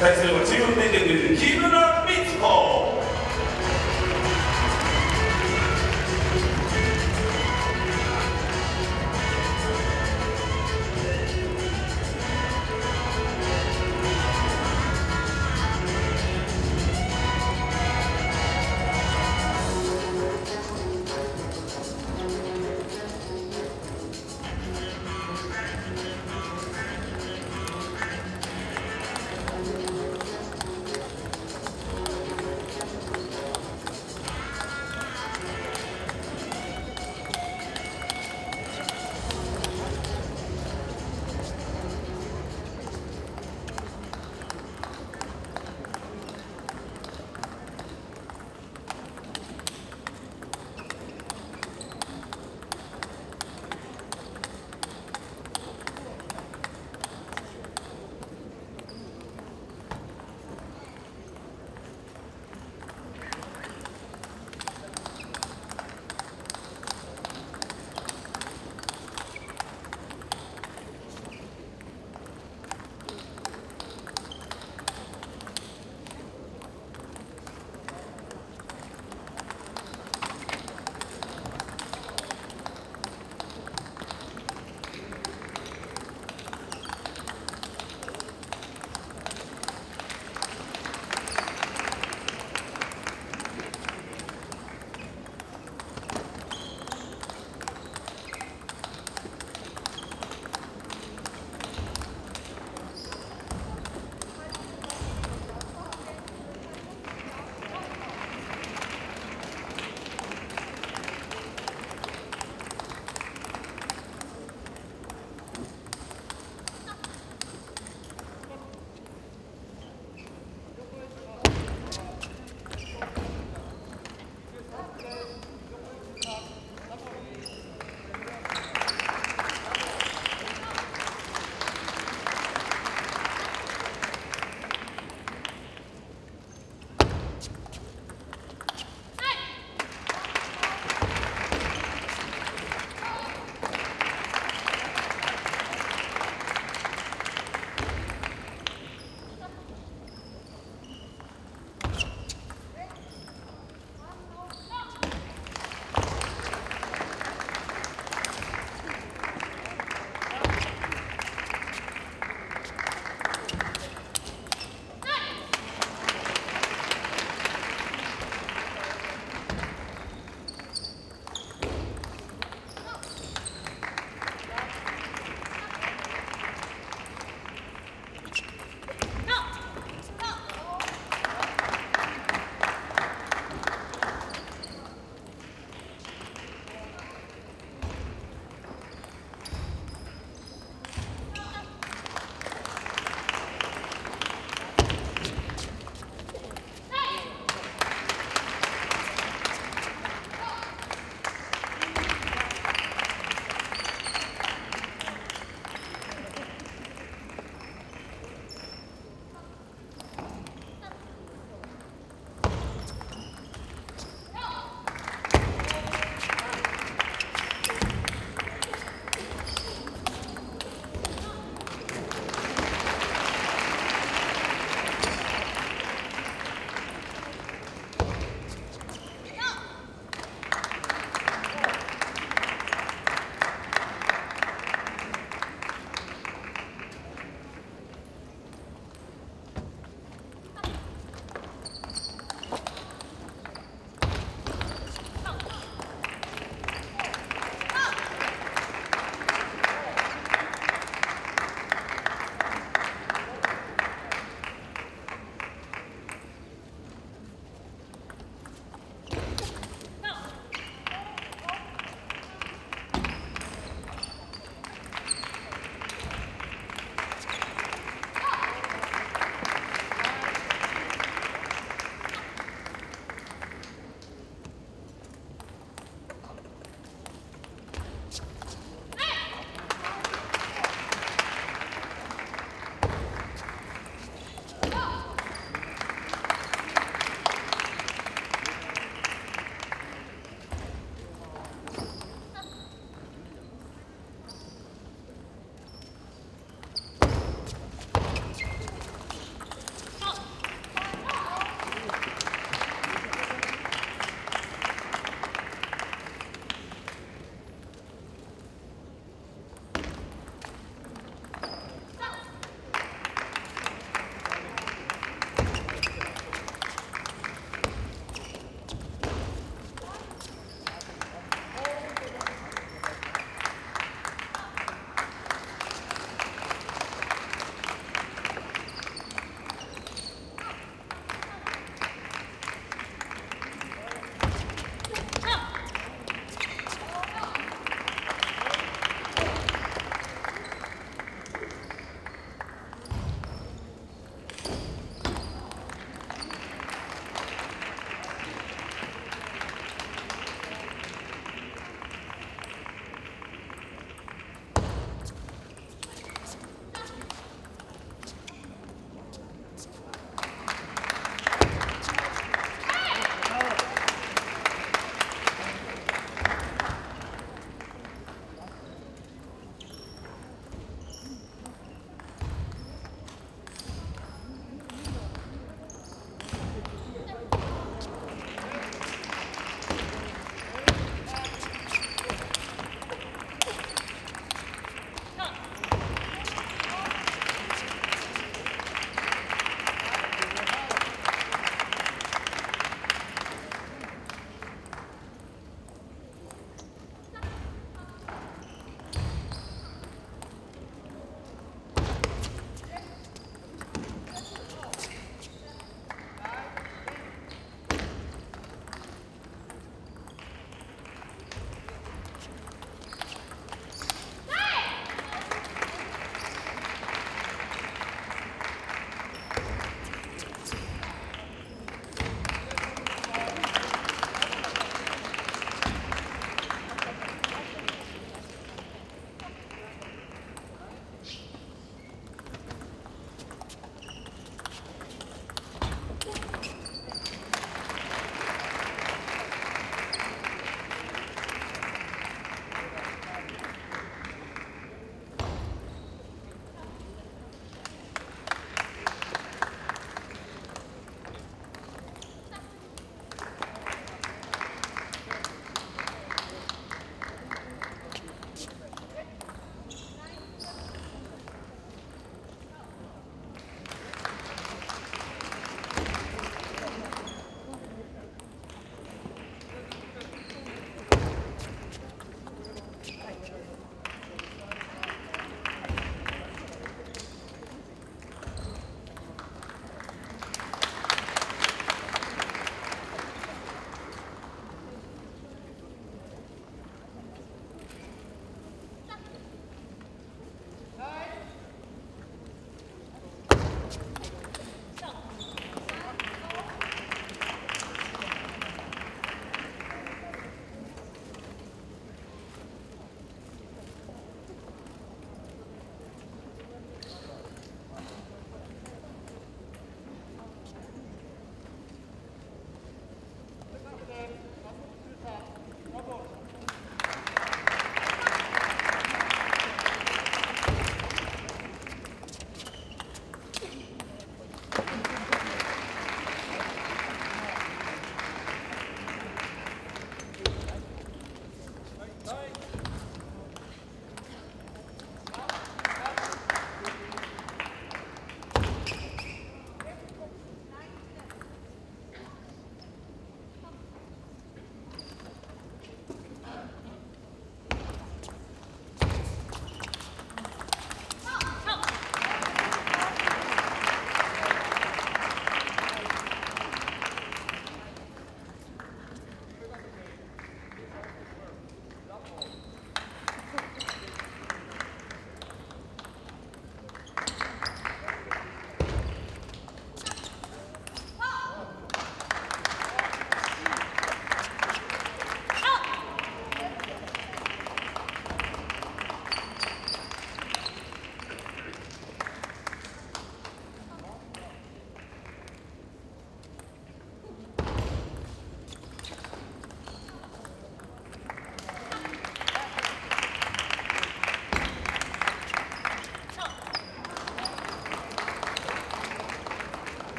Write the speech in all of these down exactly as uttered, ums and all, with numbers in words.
対するは中国電力木村光子。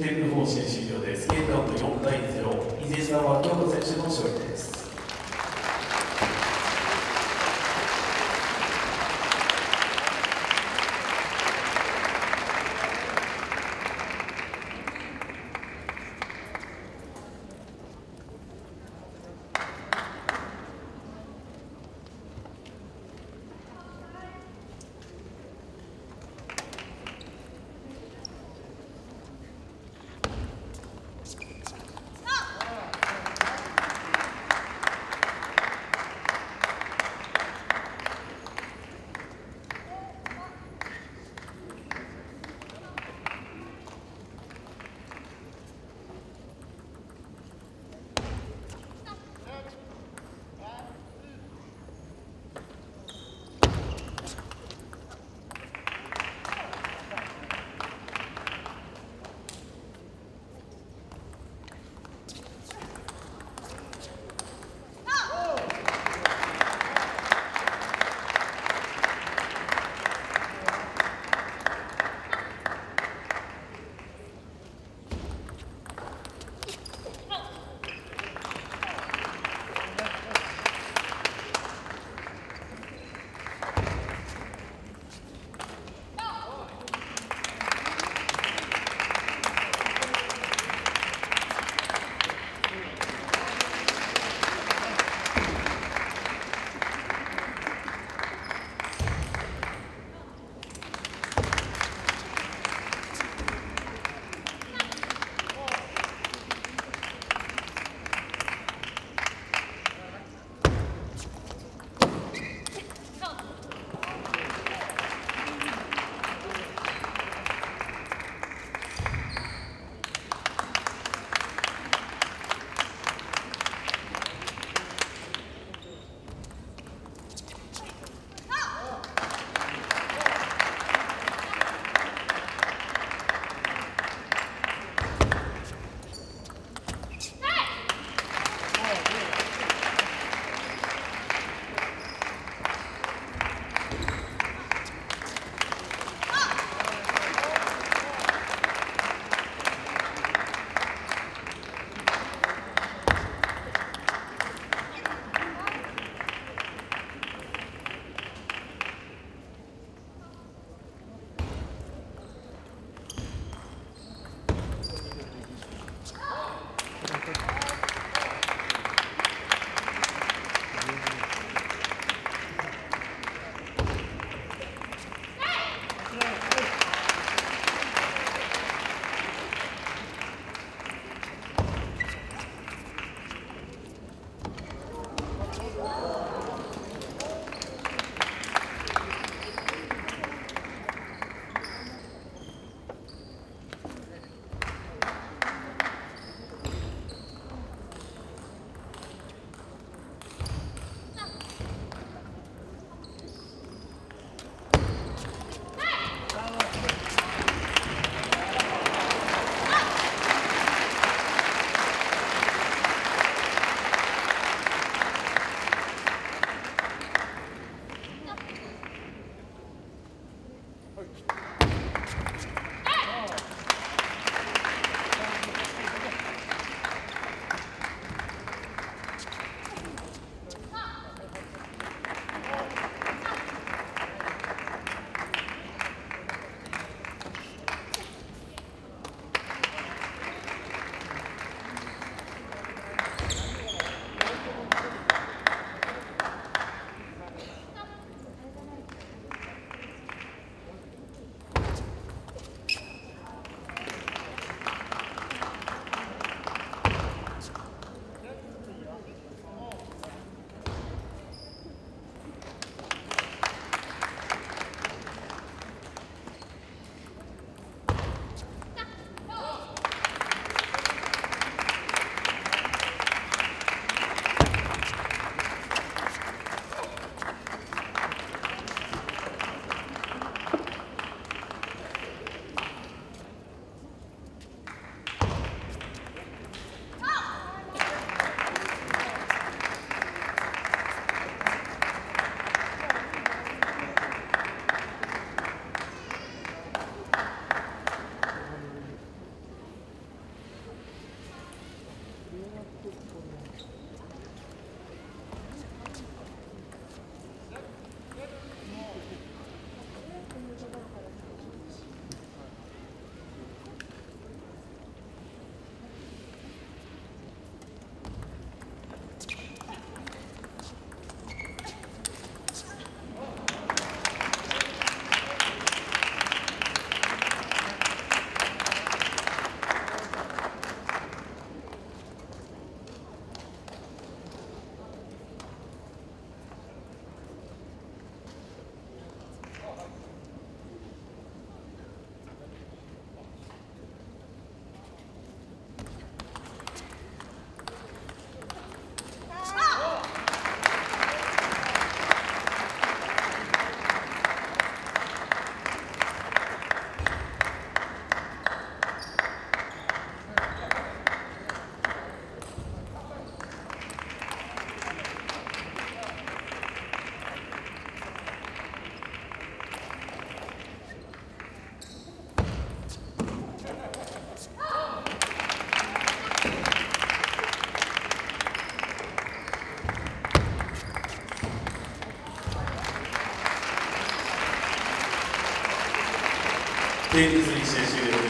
テーブル方針終了です。ゲームカウントよんたいゼロ、伊勢さんは京子選手の勝利です。定物理修習力で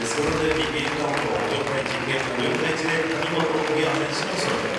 す。ご覧のように、ゲームカウント、よん対いちゲームのよん対いちで、谷本、小宮選手の勝利。